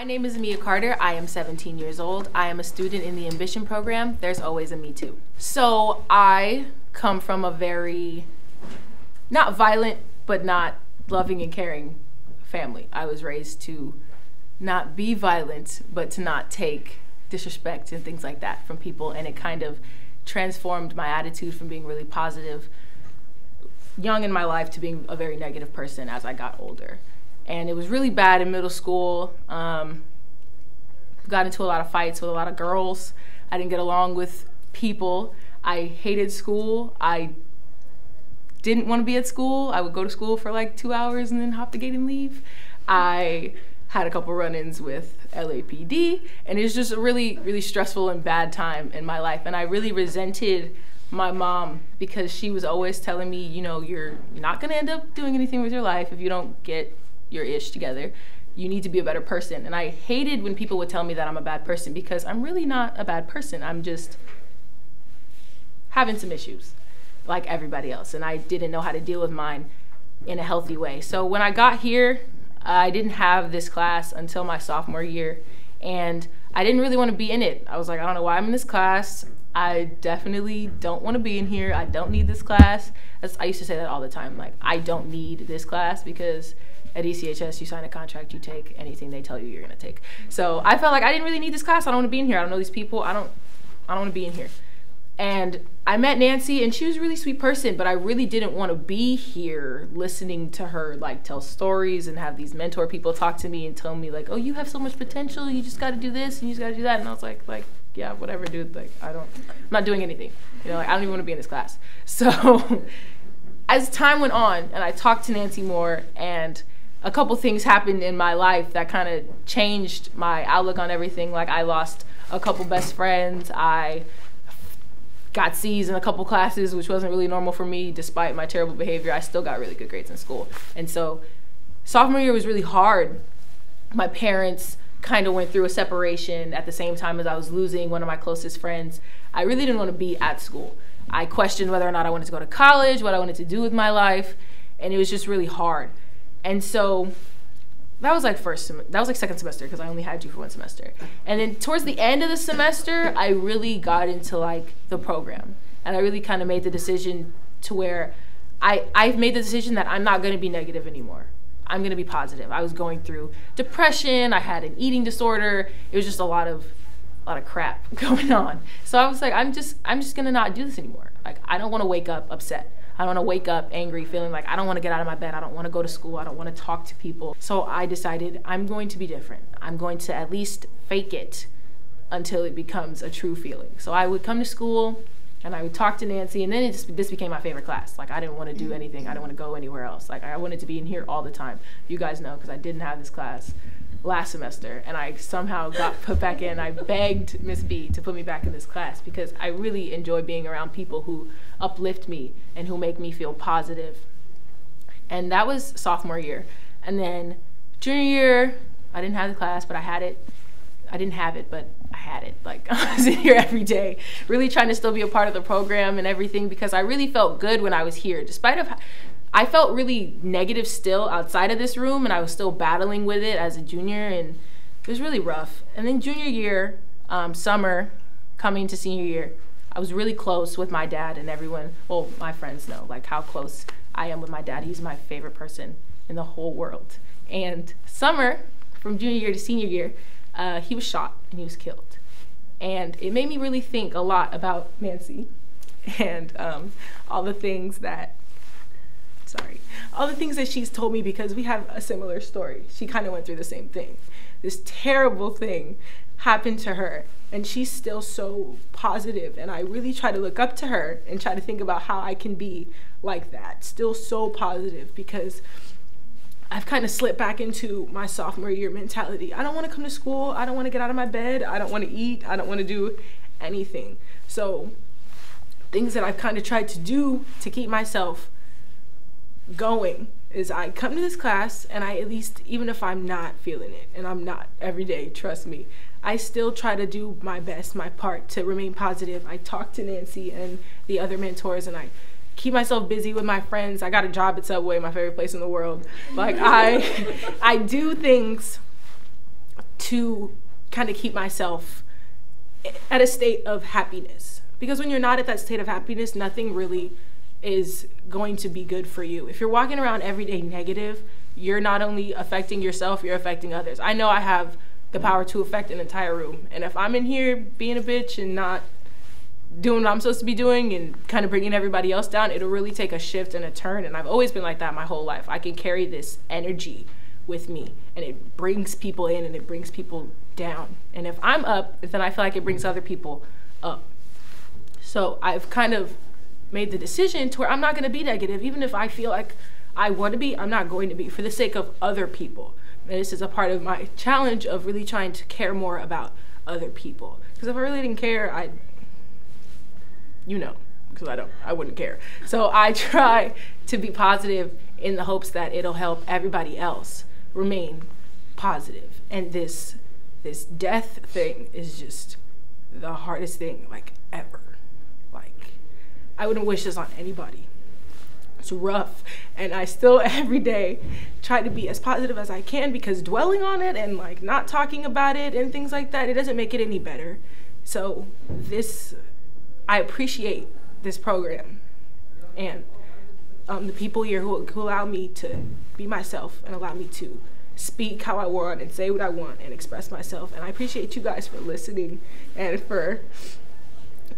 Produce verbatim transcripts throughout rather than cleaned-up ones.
My name is Mia Carter. I am seventeen years old. I am a student in the Ambition program. There's always a Me Too. So I come from a very, not violent, but not loving and caring family. I was raised to not be violent, but to not take disrespect and things like that from people. And it kind of transformed my attitude from being really positive young in my life to being a very negative person as I got older. And it was really bad in middle school. Um, got into a lot of fights with a lot of girls. I didn't get along with people. I hated school. I didn't want to be at school. I would go to school for like two hours and then hop the gate and leave. I had a couple run-ins with L A P D, and it was just a really, really stressful and bad time in my life. And I really resented my mom because she was always telling me, you know, you're not gonna end up doing anything with your life if you don't get your ish together. You need to be a better person. And I hated when people would tell me that I'm a bad person, because I'm really not a bad person. I'm just having some issues like everybody else. And I didn't know how to deal with mine in a healthy way. So when I got here, I didn't have this class until my sophomore year. And I didn't really want to be in it. I was like, I don't know why I'm in this class. I definitely don't want to be in here. I don't need this class. That's, I used to say that all the time. Like, I don't need this class, because at E C H S, you sign a contract, you take anything they tell you you're gonna take. So I felt like I didn't really need this class. I don't wanna be in here. I don't know these people. I don't, I don't wanna be in here. And I met Nancy, and she was a really sweet person, but I really didn't wanna be here listening to her like tell stories and have these mentor people talk to me and tell me like, oh, you have so much potential. You just gotta do this and you just gotta do that. And I was like, like, yeah, whatever, dude. Like, I don't, I'm not doing anything. You know, like, I don't even wanna be in this class. So as time went on and I talked to Nancy more, and a couple things happened in my life that kind of changed my outlook on everything. Like, I lost a couple best friends. I got C's in a couple classes, which wasn't really normal for me. Despite my terrible behavior, I still got really good grades in school. And so sophomore year was really hard. My parents kind of went through a separation at the same time as I was losing one of my closest friends. I really didn't want to be at school. I questioned whether or not I wanted to go to college, what I wanted to do with my life, and it was just really hard. And so that was like first, that was like second semester, because I only had you for one semester. And then towards the end of the semester, I really got into like the program. And I really kind of made the decision to where I, I've made the decision that I'm not going to be negative anymore. I'm going to be positive. I was going through depression. I had an eating disorder. It was just a lot of, a lot of crap going on. So I was like, I'm just, I'm just going to not do this anymore. Like, I don't want to wake up upset. I don't want to wake up angry, feeling like I don't want to get out of my bed. I don't want to go to school. I don't want to talk to people. So I decided I'm going to be different. I'm going to at least fake it until it becomes a true feeling. So I would come to school and I would talk to Nancy, and then it just, this became my favorite class. Like, I didn't want to do anything. I didn't want to go anywhere else. Like, I wanted to be in here all the time. You guys know, because I didn't have this class last semester and I somehow got put back in. I begged Miss B to put me back in this class, because I really enjoy being around people who uplift me and who make me feel positive. And that was sophomore year. And then junior year, I didn't have the class, but I had it. I didn't have it, but I had it. Like, I was in here every day, really trying to still be a part of the program and everything, because I really felt good when I was here. Despite of, I felt really negative still outside of this room, and I was still battling with it as a junior, and it was really rough. And then junior year, um, summer, coming to senior year, I was really close with my dad and everyone. Well, my friends know like how close I am with my dad. He's my favorite person in the whole world. And summer, from junior year to senior year, uh, he was shot and he was killed. And it made me really think a lot about Nancy and um, all the things that Sorry, all the things that she's told me, because we have a similar story. She kind of went through the same thing. This terrible thing happened to her, and she's still so positive, and I really try to look up to her and try to think about how I can be like that, still so positive, because I've kind of slipped back into my sophomore year mentality. I don't want to come to school. I don't want to get out of my bed. I don't want to eat. I don't want to do anything. So things that I've kind of tried to do to keep myself going is I come to this class, and I at least, even if I'm not feeling it, and I'm not every day, trust me, I still try to do my best, my part to remain positive. I talk to Nancy and the other mentors, and I keep myself busy with my friends. I got a job at Subway, my favorite place in the world. Like, I I do things to kind of keep myself at a state of happiness. Because when you're not at that state of happiness, nothing really is going to be good for you. If you're walking around every day negative, you're not only affecting yourself, you're affecting others. I know I have the power to affect an entire room. And if I'm in here being a bitch and not doing what I'm supposed to be doing and kind of bringing everybody else down, it'll really take a shift and a turn. And I've always been like that my whole life. I can carry this energy with me, and it brings people in and it brings people down. And if I'm up, then I feel like it brings other people up. So I've kind of made the decision to where I'm not gonna be negative. Even if I feel like I want to be, I'm not going to be, for the sake of other people. And this is a part of my challenge of really trying to care more about other people. Because if I really didn't care, I, you know, because I don't, I wouldn't care. So I try to be positive in the hopes that it'll help everybody else remain positive. And this, this death thing is just the hardest thing, like, ever. Like, I wouldn't wish this on anybody. It's rough, and I still every day try to be as positive as I can, because dwelling on it and like not talking about it and things like that, it doesn't make it any better. So this, I appreciate this program and um, the people here who, who allow me to be myself and allow me to speak how I want and say what I want and express myself. And I appreciate you guys for listening and for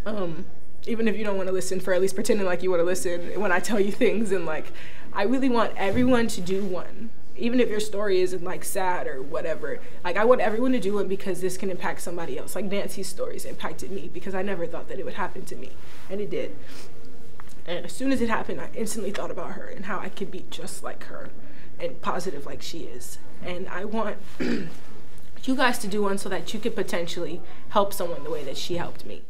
um, even if you don't want to listen, for at least pretending like you want to listen when I tell you things. And like, I really want everyone to do one, even if your story isn't like sad or whatever. Like, I want everyone to do one because this can impact somebody else. Like, Nancy's stories impacted me because I never thought that it would happen to me, and it did. And as soon as it happened, I instantly thought about her and how I could be just like her and positive like she is. And I want you guys to do one so that you could potentially help someone the way that she helped me.